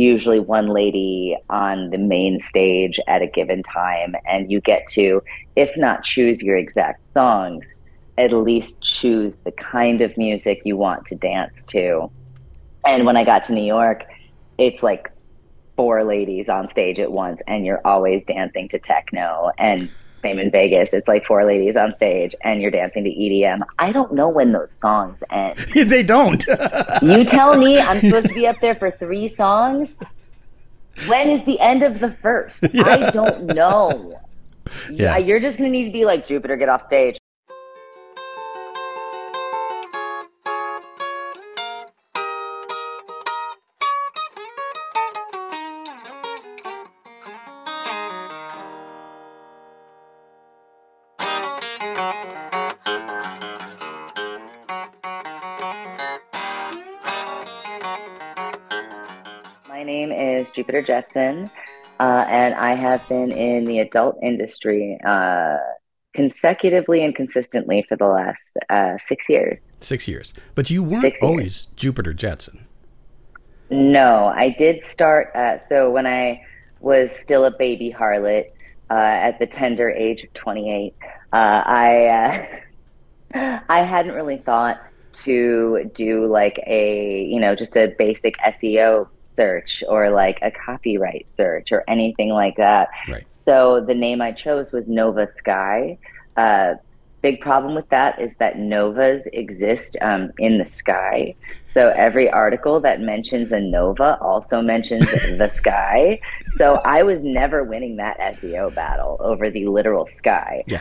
usually one lady on the main stage at a given time, and you get to, if not choose your exact songs, at least choose the kind of music you want to dance to. And when I got to New York, it's like 4 ladies on stage at once, and you're always dancing to techno. And same in Vegas, it's like 4 ladies on stage and you're dancing to EDM. I don't know when those songs end. They don't. You tell me I'm supposed to be up there for 3 songs? When is the end of the first? Yeah. I don't know. Yeah. You're just going to need to be like, Jupiter, get off stage. Jupiter Jetson, and I have been in the adult industry consecutively and consistently for the last 6 years. 6 years. But you weren't always Jupiter Jetson. No, I did start, so when I was still a baby harlot at the tender age of 28, I hadn't really thought to do like a, you know, just a basic SEO search or like a copyright search or anything like that. Right. So the name I chose was Nova Sky. Big problem with that is that novas exist in the sky. So every article that mentions a nova also mentions the sky. So I was never winning that SEO battle over the literal sky. Yeah.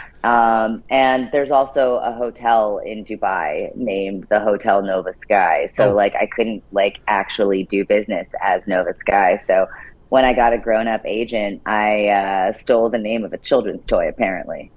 And there's also a hotel in Dubai named the Hotel Nova Sky. So like I couldn't like actually do business as Nova Sky. So when I got a grown-up agent, I stole the name of a children's toy apparently.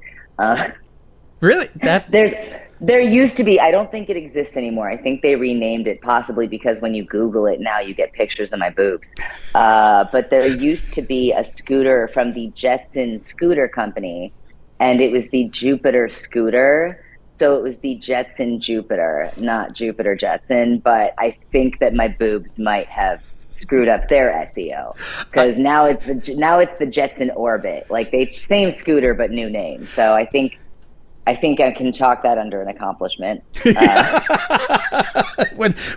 Really? There used to be, I don't think it exists anymore. I think they renamed it possibly because when you Google it now, you get pictures of my boobs. But there used to be a scooter from the Jetson Scooter Company, and it was the Jupiter Scooter. So it was the Jetson Jupiter, not Jupiter Jetson. But I think that my boobs might have screwed up their SEO because now it's the Jetson Orbit. Like they same scooter, but new name. So I think I can chalk that under an accomplishment.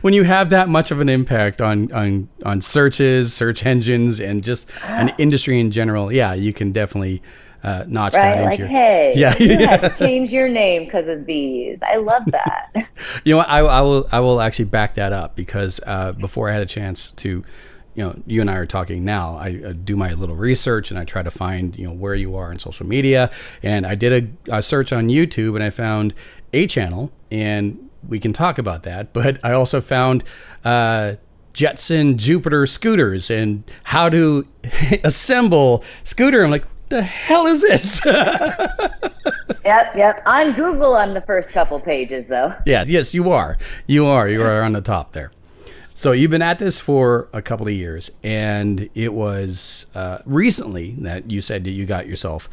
When you have that much of an impact on searches, search engines, and just an industry in general, yeah, you can definitely notch that into like, your... hey, yeah, you had to change your name because of these. I love that. You know what? I will actually back that up because before I had a chance to... You know, you and I are talking now. I do my little research and I try to find, you know, where you are on social media. And I did a search on YouTube and I found a channel, and we can talk about that. But I also found Jetson Jupiter scooters and how to assemble scooter. I'm like, what the hell is this? Yep. On Google, I'm the first couple pages though. Yes, you are. You are on the top there. So you've been at this for a couple of years, and it was recently that you said that you got yourself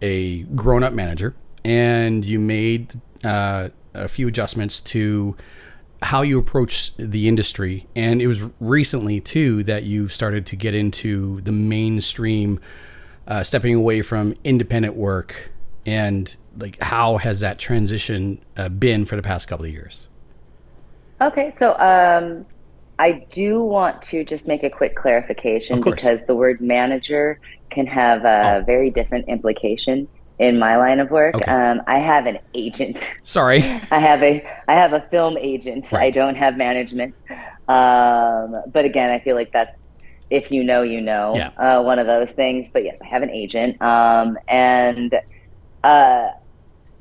a grown-up manager, and you made a few adjustments to how you approach the industry. And it was recently, too, that you started to get into the mainstream, stepping away from independent work. And like, how has that transition been for the past couple of years? Okay, so... I do want to just make a quick clarification because the word manager can have a very different implication in my line of work. Okay. I have an agent. Sorry. I have a film agent. Right. I don't have management. But again, I feel like that's, if you know, you know, yeah. One of those things. But yes, I have an agent.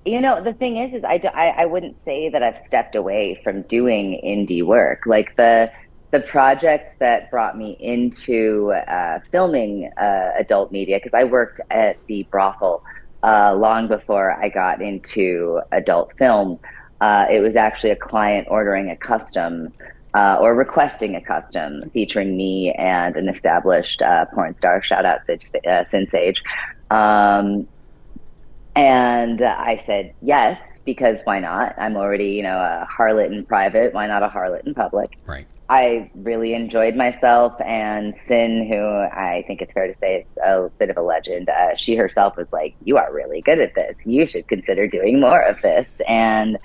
You know, the thing is I wouldn't say that I've stepped away from doing indie work. Like the projects that brought me into filming adult media, because I worked at the brothel long before I got into adult film. It was actually a client ordering a custom or requesting a custom featuring me and an established porn star. Shout out Sin Sage. And I said yes, because why not? I'm already, you know, a harlot in private. Why not a harlot in public? Right. I really enjoyed myself, and Sin, who I think it's fair to say is a bit of a legend, she herself was like, you are really good at this. You should consider doing more of this. And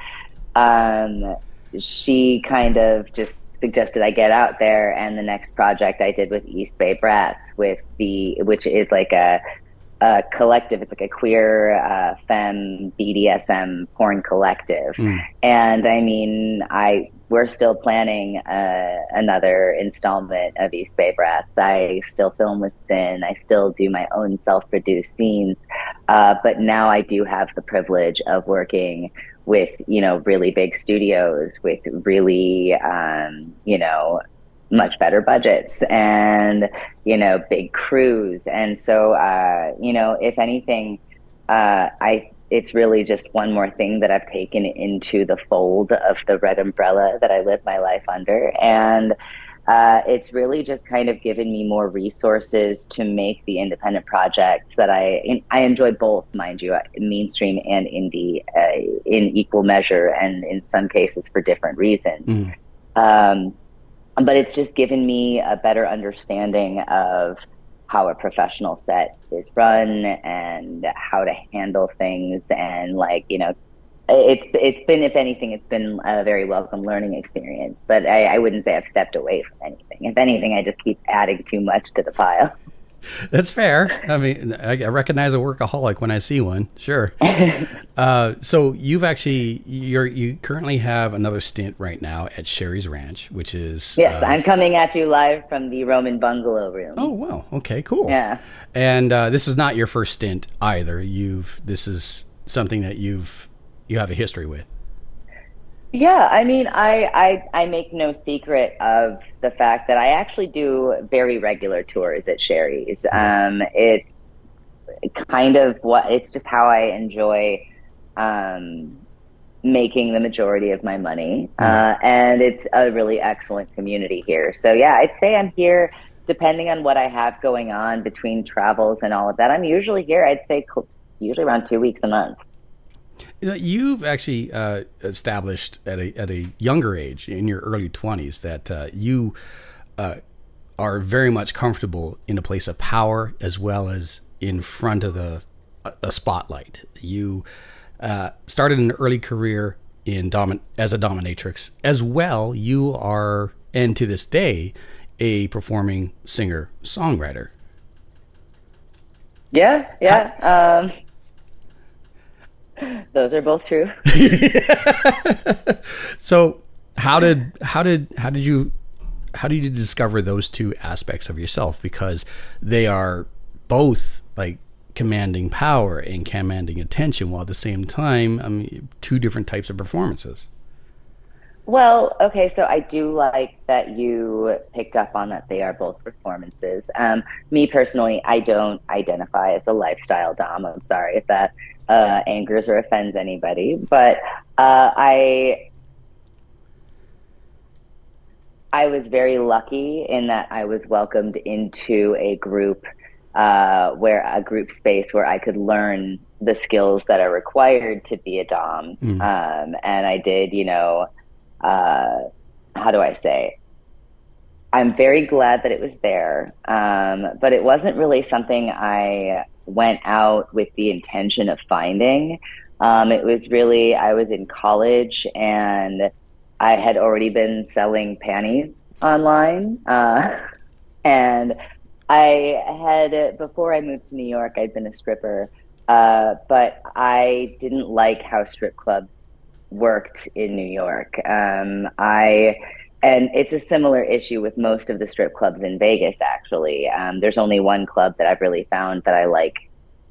she kind of just suggested I get out there, and the next project I did was East Bay Brats, with which is like a collective. It's like a queer femme BDSM porn collective. Mm. And I mean, we're still planning another installment of East Bay Brats. I still film with Sin. I still do my own self-produced scenes. But now I do have the privilege of working with, you know, really big studios, with really, you know, much better budgets and, you know, big crews. And so, you know, if anything, it's really just one more thing that I've taken into the fold of the red umbrella that I live my life under. And it's really just kind of given me more resources to make the independent projects that I enjoy both, mind you, mainstream and indie in equal measure, and in some cases for different reasons. Mm. But it's just given me a better understanding of how a professional set is run and how to handle things. And like, you know, it's been, if anything, it's been a very welcome learning experience, but I wouldn't say I've stepped away from anything. If anything, I just keep adding too much to the pile. That's fair. I mean, I recognize a workaholic when I see one. Sure. So you've actually, you currently have another stint right now at Sherry's Ranch, which is... Yes, I'm coming at you live from the Roman bungalow room. Oh, wow. Okay, cool. Yeah. And this is not your first stint either. This is something that you have a history with. Yeah, I mean, I make no secret of the fact that I actually do very regular tours at Sherry's. It's kind of it's just how I enjoy making the majority of my money. And it's a really excellent community here. So yeah, I'd say I'm here, depending on what I have going on between travels and all of that. I'm usually here, I'd say usually around 2 weeks a month. You've actually established at a younger age, in your early 20s, that you are very much comfortable in a place of power as well as in front of a spotlight. You started an early career as a dominatrix. As well, you are, and to this day, a performing singer-songwriter. Yeah, yeah. Those are both true. So how did you discover those two aspects of yourself? Because they are both like commanding power and commanding attention, while at the same time, I mean, two different types of performances. Well, okay, so I do like that you picked up on that they are both performances. Me personally, I don't identify as a lifestyle dom. I'm sorry if that angers or offends anybody, but I was very lucky in that I was welcomed into a group space where I could learn the skills that are required to be a dom. Mm. And I did, you know, how do I say? I'm very glad that it was there, but it wasn't really something I went out with the intention of finding. It was really, I was in college and I had already been selling panties online. And I had, before I moved to New York, I'd been a stripper, but I didn't like how strip clubs worked in New York. And it's a similar issue with most of the strip clubs in Vegas, actually. There's only one club that I've really found that I like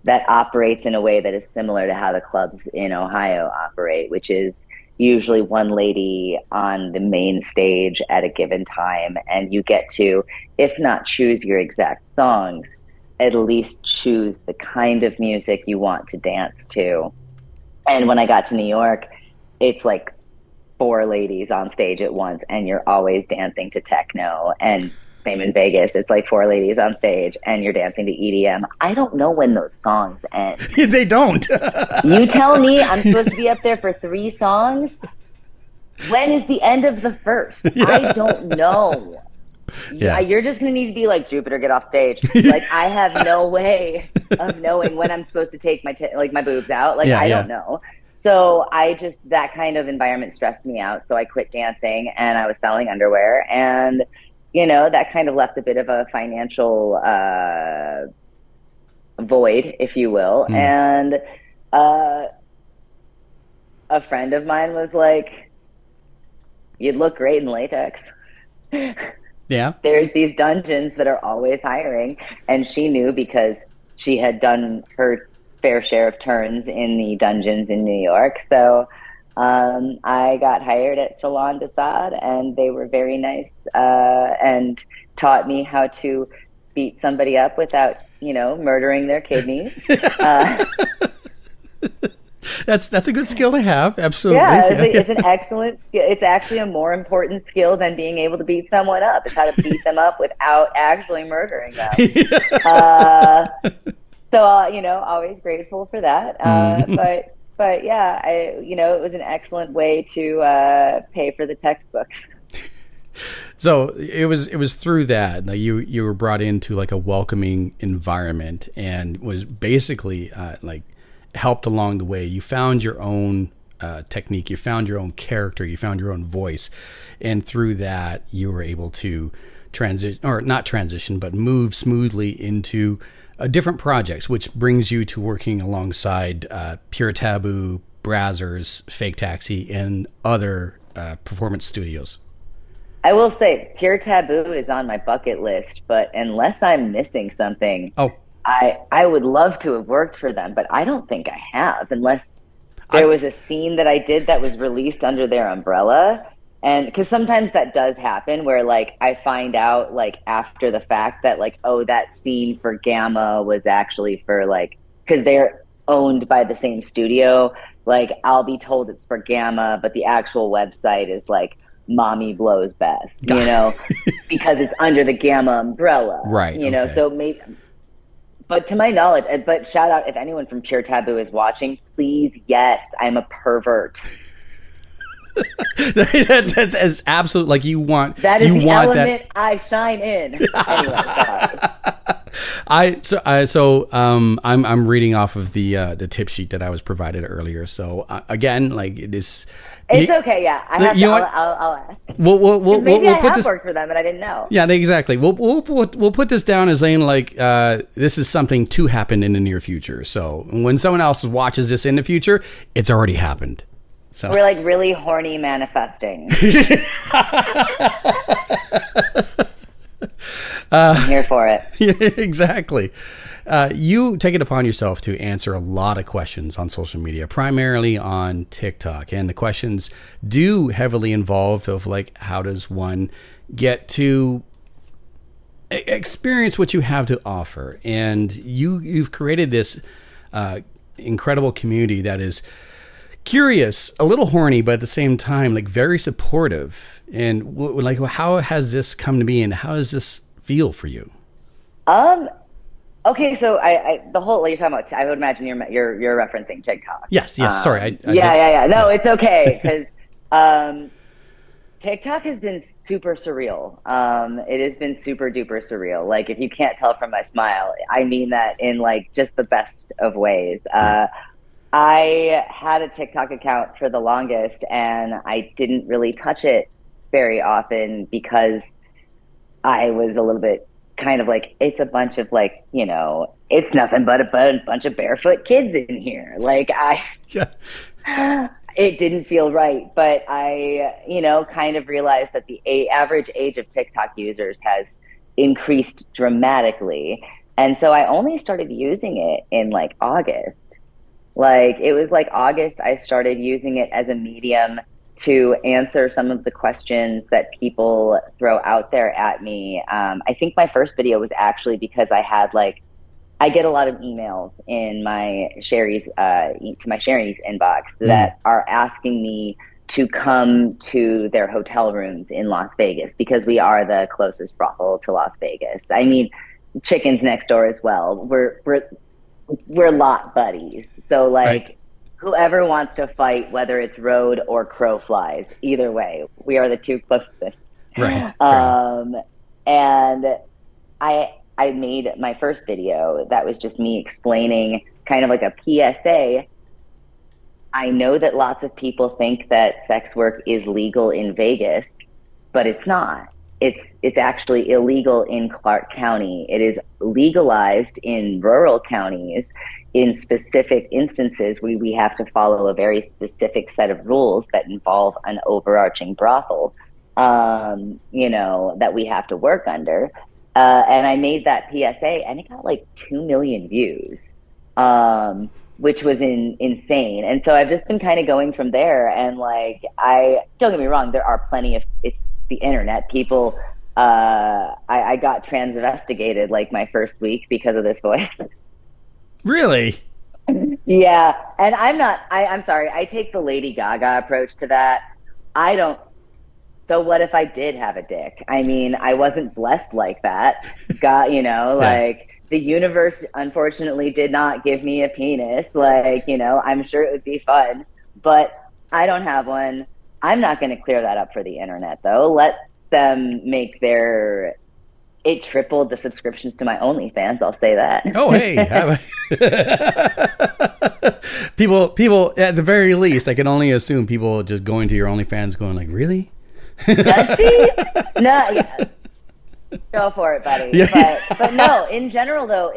that operates in a way that is similar to how the clubs in Ohio operate, which is usually one lady on the main stage at a given time. And you get to, if not choose your exact songs, at least choose the kind of music you want to dance to. And when I got to New York, it's like four ladies on stage at once, and you're always dancing to techno. And same in Vegas, it's like four ladies on stage and you're dancing to EDM. I don't know when those songs end. They don't. You tell me I'm supposed to be up there for 3 songs? When is the end of the first? Yeah. I don't know. Yeah, you're just going to need to be like, Jupiter, get off stage. Like, I have no way of knowing when I'm supposed to take my my boobs out. Like, yeah, I don't know. So I just, that kind of environment stressed me out. So I quit dancing and I was selling underwear. And, you know, that kind of left a bit of a financial void, if you will. Mm. And a friend of mine was like, you'd look great in latex. Yeah. There's these dungeons that are always hiring. And she knew because she had done her fair share of turns in the dungeons in New York. So I got hired at Salon de Sade, and they were very nice and taught me how to beat somebody up without, you know, murdering their kidneys. That's a good skill to have. Absolutely. Yeah, it's an excellent skill. It's actually a more important skill than being able to beat someone up. It's how to beat them up without actually murdering them. Yeah. So, you know, always grateful for that. But yeah, you know, it was an excellent way to pay for the textbooks. So it was through that, like, you were brought into like a welcoming environment and was basically like, helped along the way. You found your own technique, you found your own character, you found your own voice, and through that you were able to transition, or not transition, but move smoothly into different projects, which brings you to working alongside Pure Taboo, Brazzers, Fake Taxi, and other performance studios. I will say Pure Taboo is on my bucket list, but unless I'm missing something, I would love to have worked for them, but I don't think I have, unless there was a scene that I did that was released under their umbrella. And because sometimes that does happen where, like, I find out, like, after the fact that, like, oh, that scene for Gamma was actually for, like, because they're owned by the same studio. Like, I'll be told it's for Gamma, but the actual website is, like, Mommy Blows Best, you know, because it's under the Gamma umbrella. Right. You know, okay. So maybe... But to my knowledge, but shout out if anyone from Pure Taboo is watching, please, yes, I'm a pervert. that's absolute, like, you want that is you the want element that. I shine in. Anyway, I'm reading off of the tip sheet that I was provided earlier. So again, like, it is. It's okay, yeah. I have to, I'll ask. Maybe I have worked for them and I didn't know. Yeah, exactly. We'll put this down as saying, like, this is something to happen in the near future. So when someone else watches this in the future, it's already happened. So we're like really horny manifesting. I'm here for it. Yeah, exactly. You take it upon yourself to answer a lot of questions on social media, primarily on TikTok. And the questions do heavily involve of, like, how does one get to experience what you have to offer? And you've created this incredible community that is curious, a little horny, but at the same time, like, very supportive. And like, how has this come to be, and how does this feel for you? Okay, so the whole, like, you're talking about, I would imagine you're referencing TikTok. Yes, sorry. Yeah. No, it's okay, because TikTok has been super surreal. It has been super duper surreal. Like, if you can't tell from my smile, I mean that in, like, just the best of ways. I had a TikTok account for the longest, and I didn't really touch it very often because I was a little bit kind of like, it's a bunch of, like, you know, it's nothing but a bunch of barefoot kids in here. Like, it didn't feel right. But I, you know, kind of realized that the average age of TikTok users has increased dramatically. And so I only started using it in, like, August. Like, it was like August, I started using it as a medium to answer some of the questions that people throw out there at me. I think my first video was actually because I had, like, I get a lot of emails in my Sherry's, to my Sherry's inbox that are asking me to come to their hotel rooms in Las Vegas because we are the closest brothel to Las Vegas. I mean, Chicken's next door as well. We're lot buddies. So, like, Whoever wants to fight, whether it's road or crow flies, either way, we are the two closest. Right. And I made my first video that was just me explaining kind of like a PSA. I know that lots of people think that sex work is legal in Vegas, but it's not. It's actually illegal in Clark County. It is legalized in rural counties in specific instances where we have to follow a very specific set of rules that involve an overarching brothel, you know, that we have to work under. And I made that PSA and it got like 2 million views, which was insane. And so I've just been kind of going from there. And like, don't get me wrong, there are plenty of, it's the internet, people, I got transvestigated like my first week because of this voice. Really? Yeah. And I'm sorry, I take the Lady Gaga approach to that. So what if I did have a dick? I mean, I wasn't blessed like that. God, you know, like the universe unfortunately did not give me a penis. Like, you know, I'm sure it would be fun, but I don't have one. I'm not going to clear that up for the internet though. Let them make their, it tripled the subscriptions to my OnlyFans. I'll say that. Oh, hey. people at the very least, I can only assume people just going to your OnlyFans going like, really? Does she? No, yeah. Go for it, buddy. Yeah. But no, in general though,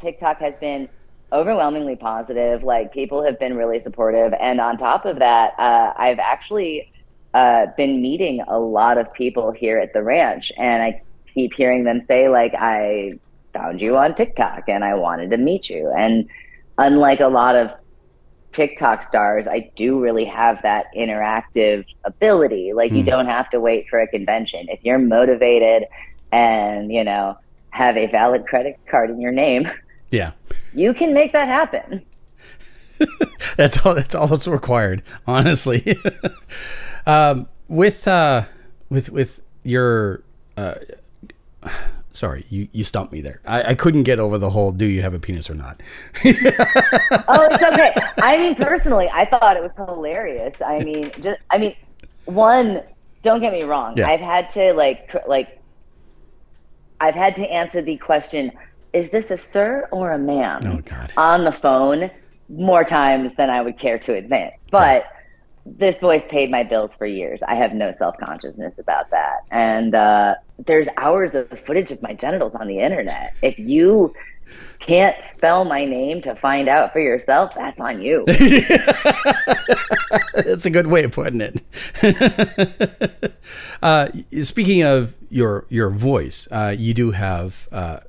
TikTok has been overwhelmingly positive. Like people have been really supportive. And on top of that, I've actually been meeting a lot of people here at the ranch, and I keep hearing them say like, I found you on TikTok and I wanted to meet you. And unlike a lot of TikTok stars, I do really have that interactive ability. Like you don't have to wait for a convention. If you're motivated and, you know, have a valid credit card in your name, yeah, you can make that happen. That's all that's required, honestly. With your sorry, you stumped me there. I couldn't get over the whole, do you have a penis or not? Oh, it's okay. I mean, personally, I thought it was hilarious. I mean, one, don't get me wrong. Yeah. I've had to I've had to answer the question, is this a sir or a ma'am? Oh, God. On the phone more times than I would care to admit. But this voice paid my bills for years. I have no self-consciousness about that. And there's hours of footage of my genitals on the internet. If you can't spell my name to find out for yourself, that's on you. That's a good way of putting it. Speaking of your voice, you do have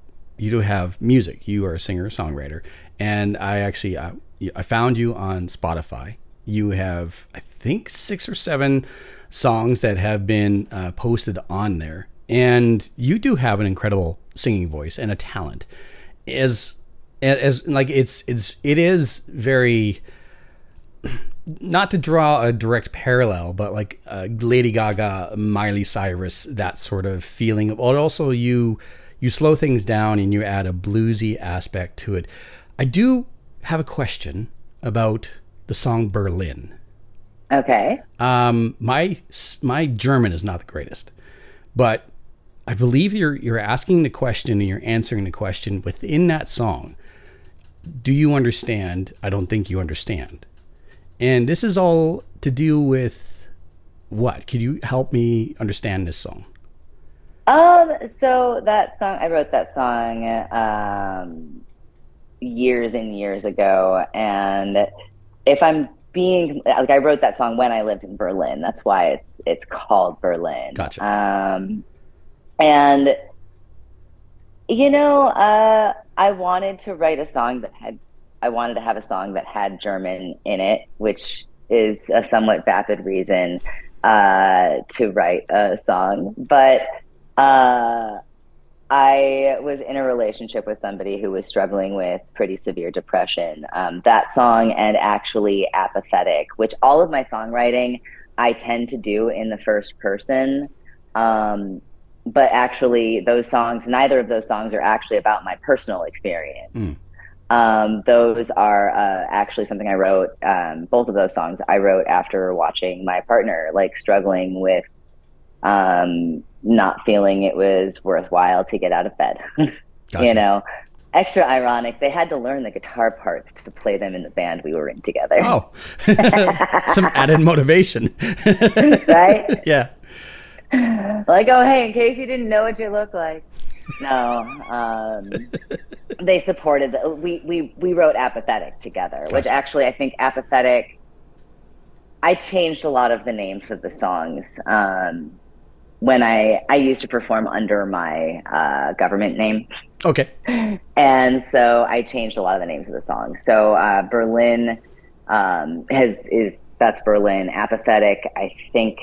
music. You are a singer, songwriter, and I actually I found you on Spotify. You have, I think, 6 or 7 songs that have been posted on there, and you do have an incredible singing voice and a talent. As like it is very, not to draw a direct parallel, but like Lady Gaga, Miley Cyrus, that sort of feeling. But also you slow things down and you add a bluesy aspect to it. I do have a question about the song Berlin. Okay. My German is not the greatest, but I believe you're asking the question and you're answering the question within that song. Do you understand? I don't think you understand. And this is all to do with what? Could you help me understand this song? So that song, I wrote that song years and years ago, and if I'm being, like, I wrote that song when I lived in Berlin. That's why it's called Berlin. Gotcha. And you know, I wanted to write a song that had, I wanted to have a song that had German in it, which is a somewhat vapid reason to write a song. But I was in a relationship with somebody who was struggling with pretty severe depression. That song, and actually Apathetic, which all of my songwriting I tend to do in the first person. But actually those songs, neither of those songs are actually about my personal experience. Those are actually something I wrote. Both of those songs I wrote after watching my partner like struggling with not feeling it was worthwhile to get out of bed. Gotcha. You know, extra ironic. They had to learn the guitar parts to play them in the band we were in together. Oh, some added motivation. Right? Yeah. Like, oh, hey, in case you didn't know what you look like. No, they supported. We wrote Apathetic together, gotcha. Which actually I think Apathetic, I changed a lot of the names of the songs when I used to perform under my government name. Okay. And so I changed a lot of the names of the songs. So Berlin that's Berlin. Apathetic, I think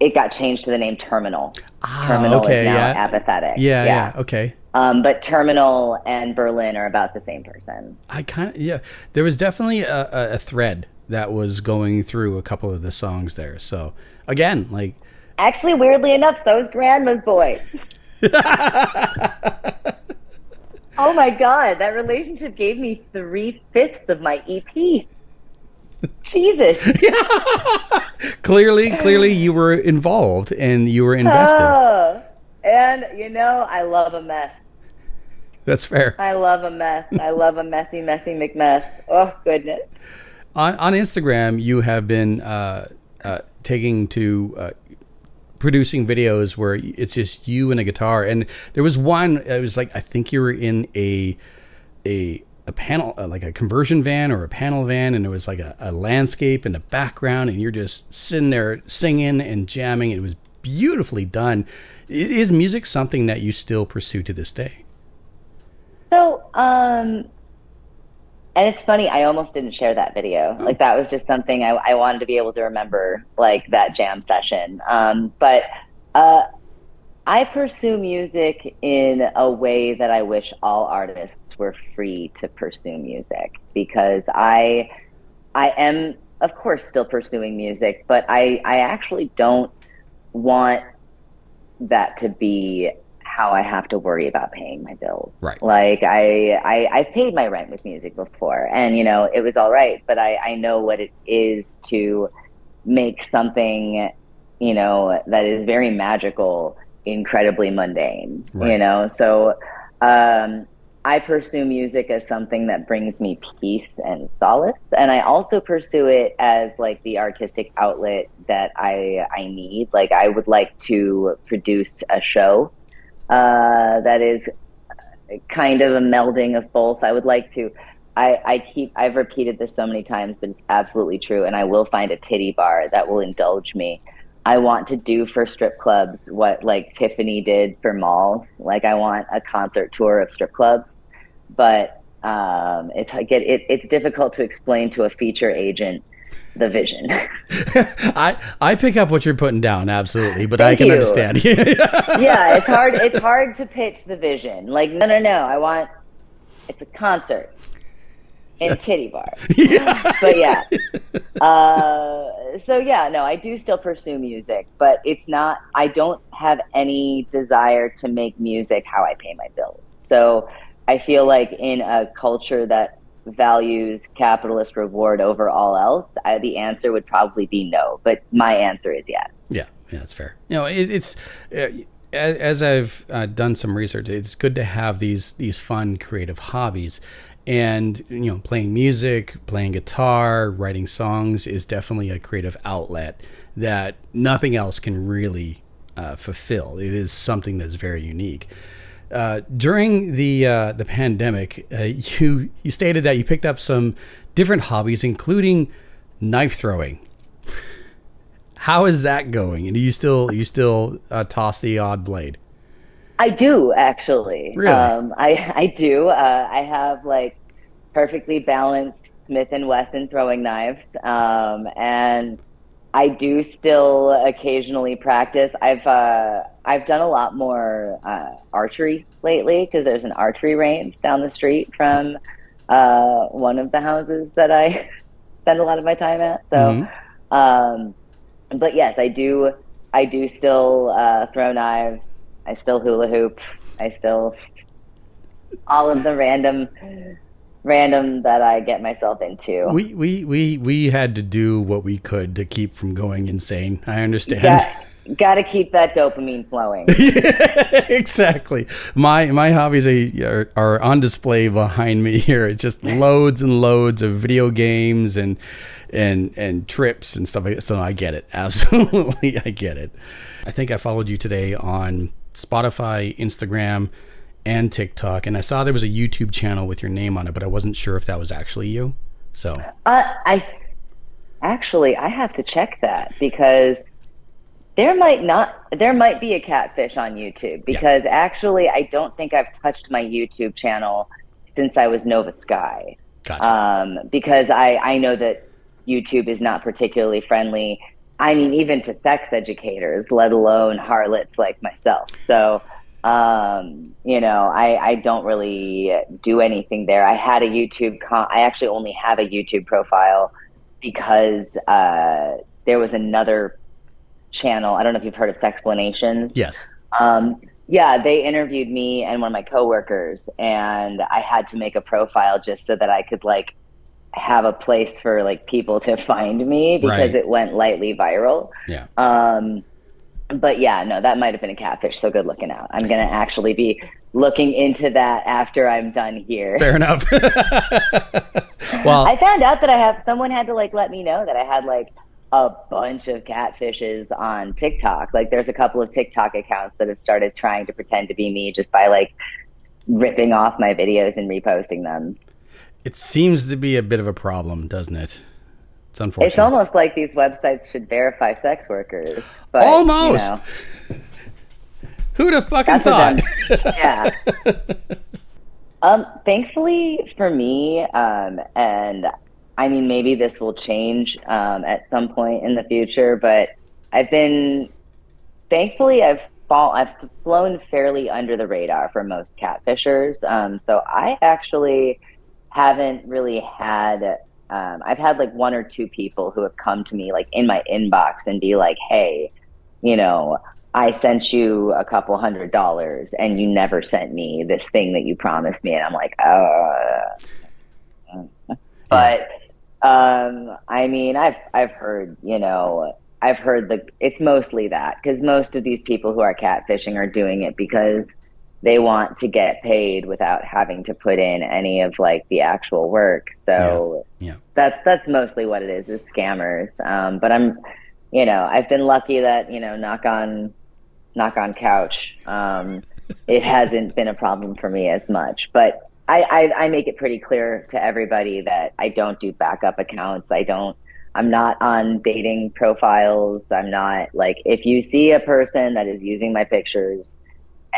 it got changed to the name Terminal. Ah, Terminal, okay, is now, yeah. Apathetic. Yeah, yeah, yeah, okay. But Terminal and Berlin are about the same person. I kind of, yeah. There was definitely a thread that was going through a couple of the songs there. So again, like, actually, weirdly enough, so is Grandma's Boy. Oh my God, that relationship gave me 3/5 of my EP. Jesus. Yeah. Clearly you were involved and you were invested. Oh, and you know, I love a mess. That's fair. I love a mess. I love a messy, messy McMess. Oh, goodness. On Instagram, you have been taking to producing videos where it's just you and a guitar. And there was one, it was like, I think you were in a panel, like a conversion van or a panel van, and it was like a landscape in the background, and you're just sitting there singing and jamming. It was beautifully done. Is music something that you still pursue to this day? So, and it's funny, I almost didn't share that video. Like, that was just something I wanted to be able to remember, like, that jam session. But I pursue music in a way that I wish all artists were free to pursue music, because I am, of course, still pursuing music, but I actually don't want that to be how I have to worry about paying my bills. Right. Like I paid my rent with music before, and you know, it was all right, but I know what it is to make something, you know, that is very magical, incredibly mundane, right. You know? So, I pursue music as something that brings me peace and solace. And I also pursue it as like the artistic outlet that I need. Like, I would like to produce a show that is kind of a melding of both. I would like to, I've repeated this so many times, but it's absolutely true. And I will find a titty bar that will indulge me. I want to do for strip clubs what like Tiffany did for malls. Like, I want a concert tour of strip clubs, but it's difficult to explain to a feature agent the vision. I pick up what you're putting down, absolutely, but I can understand. Yeah, it's hard to pitch the vision. Like, no, I want, it's a concert in titty bar. Yeah. But yeah. So yeah, no, I do still pursue music, but it's not, I don't have any desire to make music how I pay my bills. So I feel like in a culture that values capitalist reward over all else, the answer would probably be no, but my answer is yes. Yeah, yeah, that's fair. You know, as I've done some research, it's good to have these fun, creative hobbies, and you know, playing music, playing guitar, writing songs is definitely a creative outlet that nothing else can really fulfill. It is something that's very unique. During the pandemic, you stated that you picked up some different hobbies, including knife throwing. How is that going? And do you still toss the odd blade? I do, actually. Really? I do. I have like perfectly balanced Smith and Wesson throwing knives, and I do still occasionally practice. I've done a lot more archery lately, because there's an archery range down the street from one of the houses that I spend a lot of my time at. So, mm-hmm. But yes, I do still throw knives. I still hula hoop. I still all of the random that I get myself into. We had to do what we could to keep from going insane. I understand. Got to keep that dopamine flowing. Yeah, exactly. My hobbies are on display behind me here. It's just loads and loads of video games and trips and stuff like that. So I get it. Absolutely, I get it. I think I followed you today on Spotify, Instagram, and TikTok, and I saw there was a YouTube channel with your name on it, but I wasn't sure if that was actually you. So I have to check that, because there might be a catfish on YouTube, because actually I don't think I've touched my YouTube channel since I was Nova Sky. Gotcha. Because I know that YouTube is not particularly friendly, I mean, even to sex educators, let alone harlots like myself. So you know, I don't really do anything there. I had a YouTube, I actually only have a YouTube profile because there was another channel. I don't know if you've heard of Sexplanations. Yes. Yeah, they interviewed me and one of my coworkers, and I had to make a profile just so that I could like have a place for like people to find me, because it went lightly viral. Yeah. But yeah, no, that might have been a catfish, so good looking out. I'm going to actually be looking into that after I'm done here. Fair enough. Well, I found out that someone had to like let me know that I had like a bunch of catfishes on TikTok. Like there's a couple of TikTok accounts that have started trying to pretend to be me just by like ripping off my videos and reposting them. It seems to be a bit of a problem, doesn't it? It's unfortunate. It's almost like these websites should verify sex workers. But, almost. You know, who'd have fucking thought? Yeah. Thankfully for me, and I mean, maybe this will change at some point in the future, but thankfully I've flown fairly under the radar for most catfishers. So I actually haven't really had. I've had like one or two people who have come to me like in my inbox and be like, hey, you know, I sent you a couple $100 and you never sent me this thing that you promised me. And I'm like, but I mean, I've heard, you know, it's mostly that, because most of these people who are catfishing are doing it because they want to get paid without having to put in any of like the actual work. So that's mostly what it is scammers. But you know, I've been lucky that, you know, knock on couch, it hasn't been a problem for me as much, but I make it pretty clear to everybody that I don't do backup accounts. I'm not on dating profiles. I'm not like, if you see a person that is using my pictures,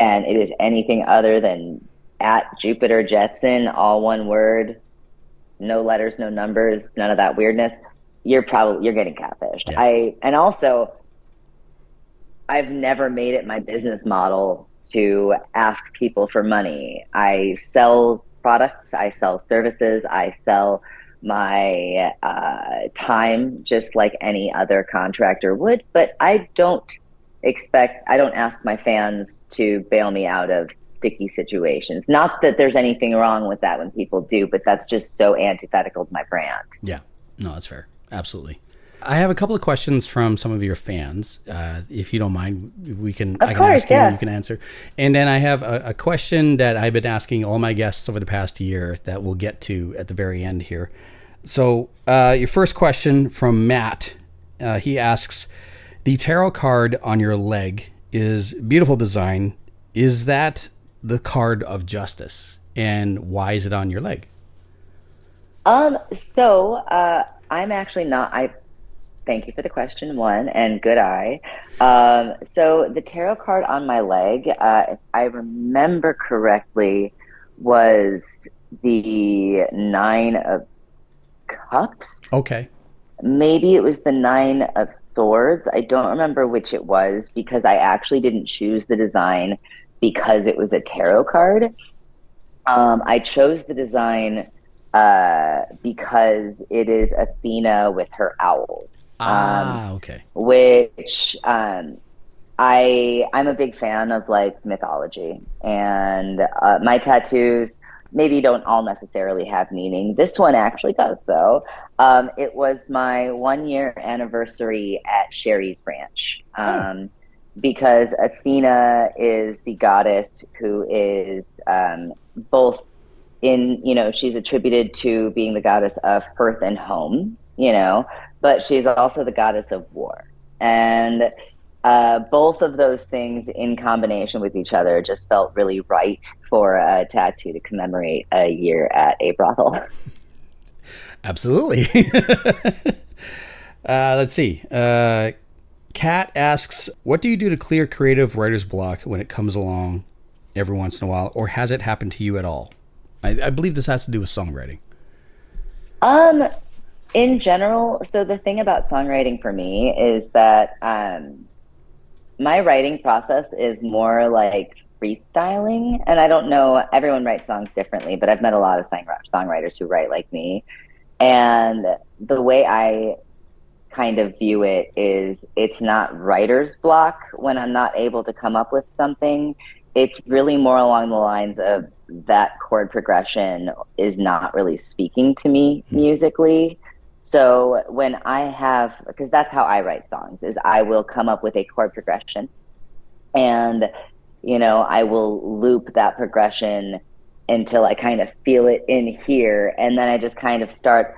and it is anything other than @JupiterJetson, all one word, no letters, no numbers, none of that weirdness, you're getting catfished. Yeah. And also, I've never made it my business model to ask people for money. I sell products, I sell services, I sell my time, just like any other contractor would, but I don't ask my fans to bail me out of sticky situations. Not that there's anything wrong with that when people do, but that's just so antithetical to my brand. Yeah, no, that's fair. Absolutely. I have a couple of questions from some of your fans. If you don't mind, I can ask you, you can answer. And then I have a question that I've been asking all my guests over the past year that we'll get to at the very end here. So your first question from Matt, he asks, the tarot card on your leg is beautiful design. Is that the card of justice? And why is it on your leg? I'm actually not. Thank you for the question, one, and good eye. So the tarot card on my leg, if I remember correctly, was the 9 of Cups. Okay. Maybe it was the 9 of Swords. I don't remember which it was, because I actually didn't choose the design because it was a tarot card. I chose the design because it is Athena with her owls. Which I'm a big fan of like mythology, and my tattoos maybe don't all necessarily have meaning. This one actually does, though. It was my 1-year anniversary at Sherry's Ranch, because Athena is the goddess who is both in, you know, she's attributed to being the goddess of hearth and home, you know, but she's also the goddess of war. And both of those things in combination with each other just felt really right for a tattoo to commemorate a year at a brothel. Absolutely. Let's see. Kat asks, what do you do to clear creative writer's block when it comes along every once in a while, or has it happened to you at all? I believe this has to do with songwriting. In general, so the thing about songwriting for me is that my writing process is more like freestyling, and I don't know, everyone writes songs differently, but I've met a lot of songwriters who write like me, and the way I kind of view it is it's not writer's block when I'm not able to come up with something. It's really more along the lines of that chord progression is not really speaking to me musically. So when I have, because that's how I write songs, is I will come up with a chord progression and, you know, I will loop that progression until I kind of feel it in here. And then I just kind of start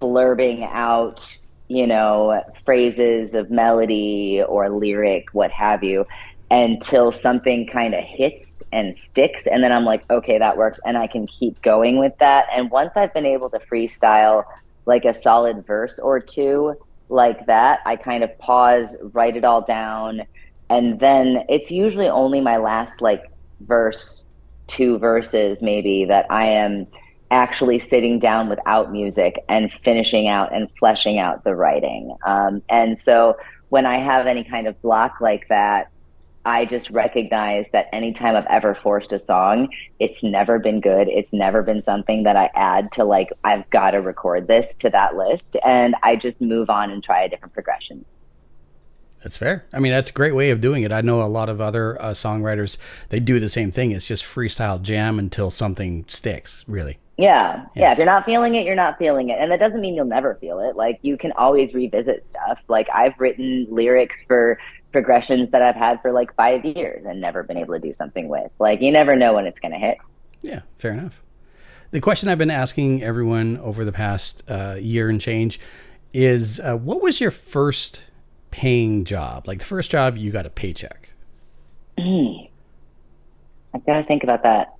blurbing out, you know, phrases of melody or lyric, what have you, until something kind of hits and sticks. And then I'm like, okay, that works. And I can keep going with that. And once I've been able to freestyle like a solid verse or two like that, I kind of pause, write it all down, and then it's usually only my last like verse, 2 verses maybe, that I am actually sitting down without music and finishing out and fleshing out the writing. And so when I have any kind of block like that, I just recognize that anytime I've ever forced a song, it's never been good. It's never been something that I add to like, I've got to record this to that list. And I just move on and try a different progression. That's fair. I mean, that's a great way of doing it. I know a lot of other songwriters, they do the same thing. It's just freestyle jam until something sticks, really. Yeah. Yeah. If you're not feeling it, you're not feeling it. And that doesn't mean you'll never feel it. Like, you can always revisit stuff. Like, I've written lyrics for progressions that I've had for like 5 years and never been able to do something with. Like, you never know when it's going to hit. Yeah, fair enough. The question I've been asking everyone over the past year and change is, what was your first paying job? Like, the first job you got a paycheck? I've got to think about that.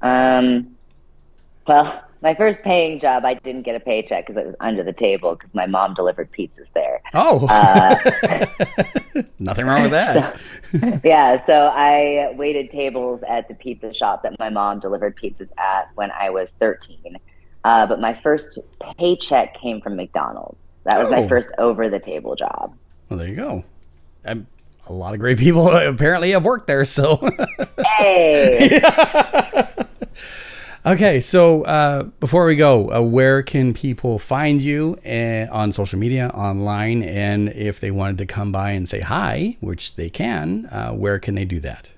Well, my first paying job, I didn't get a paycheck because it was under the table because my mom delivered pizzas there. Oh, nothing wrong with that. So, yeah. So I waited tables at the pizza shop that my mom delivered pizzas at when I was 13. But my first paycheck came from McDonald's. That was my first over the table job. Well, there you go. A lot of great people apparently have worked there. So, hey. Yeah. Okay, so before we go, where can people find you on social media, online, and if they wanted to come by and say hi, which they can, where can they do that?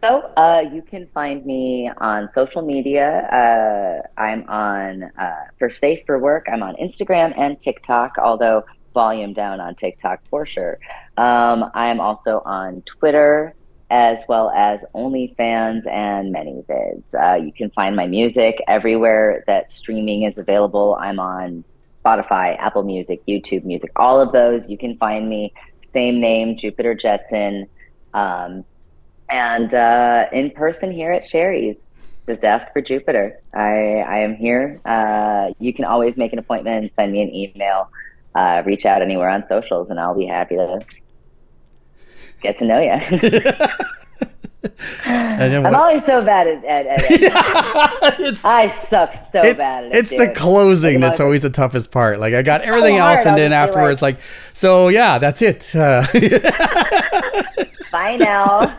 So you can find me on social media. I'm on, for Safe for Work, I'm on Instagram and TikTok, although volume down on TikTok for sure. I'm also on Twitter, as well as OnlyFans and many vids. You can find my music everywhere that streaming is available. I'm on Spotify, Apple Music, YouTube Music, all of those. You can find me, same name, Jupiter Jetson. And in person here at Sherry's, just ask for Jupiter. I am here. You can always make an appointment, send me an email, reach out anywhere on socials, and I'll be happy to get to know you. I'm always so bad at it. I suck so bad at it. It's the closing that's always the toughest part. Like, I got everything else, and then afterwards, like, so yeah, that's it. Bye now.